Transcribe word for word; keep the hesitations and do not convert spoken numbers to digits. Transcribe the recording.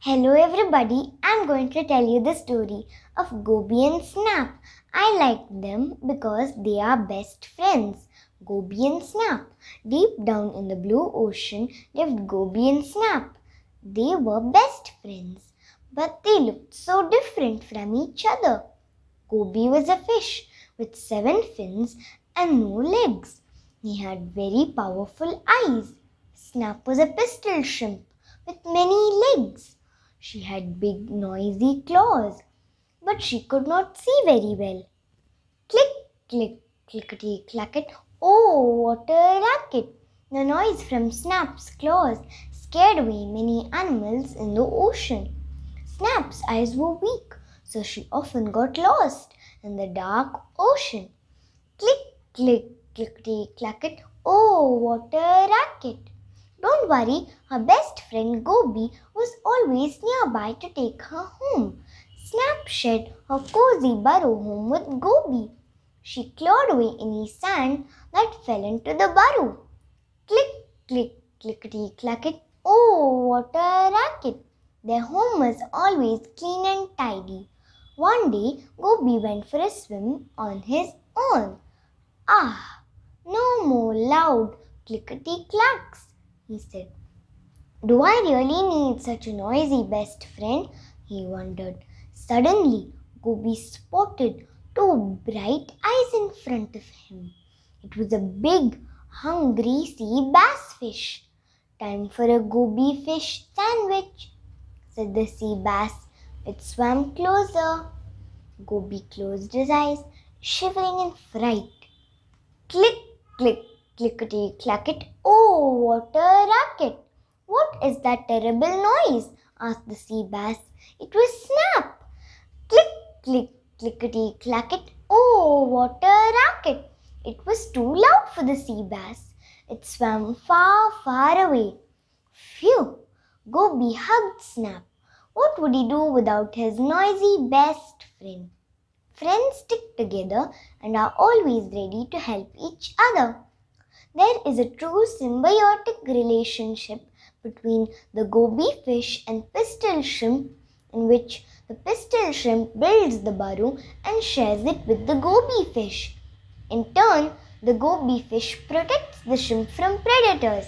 Hello everybody, I'm going to tell you the story of Goby and Snap. I like them because they are best friends. Goby and Snap. Deep down in the blue ocean lived Goby and Snap. They were best friends, but they looked so different from each other. Goby was a fish with seven fins and no legs. He had very powerful eyes. Snap was a pistol shrimp with many legs. She had big noisy claws, but she could not see very well. Click, click, clickety, clacket, oh, what a racket! The noise from Snap's claws scared away many animals in the ocean. Snap's eyes were weak, so she often got lost in the dark ocean. Click, click, clickety, clacket, oh, what a racket! Don't worry, her best friend Goby was always nearby to take her home. Snap shared her cozy burrow home with Goby. She clawed away any sand that fell into the burrow. Click, click, clickety, clacket, oh, what a racket! Their home was always clean and tidy. One day, Goby went for a swim on his own. Ah, no more loud clickety clacks, he said. Do I really need such a noisy best friend? He wondered. Suddenly, Goby spotted two bright eyes in front of him. It was a big, hungry sea bass fish. Time for a Goby fish sandwich, said the sea bass. It swam closer. Goby closed his eyes, shivering in fright. Click, click, clickety, clacket. Oh, what a racket! What is that terrible noise? Asked the sea bass. It was Snap. Click, click, clickety, clacket. Oh, what a racket! It was too loud for the sea bass. It swam far, far away. Phew! Goby hugged Snap. What would he do without his noisy best friend? Friends stick together and are always ready to help each other. There is a true symbiotic relationship between the Goby fish and pistol shrimp, in which the pistol shrimp builds the burrow and shares it with the Goby fish. In turn, the Goby fish protects the shrimp from predators.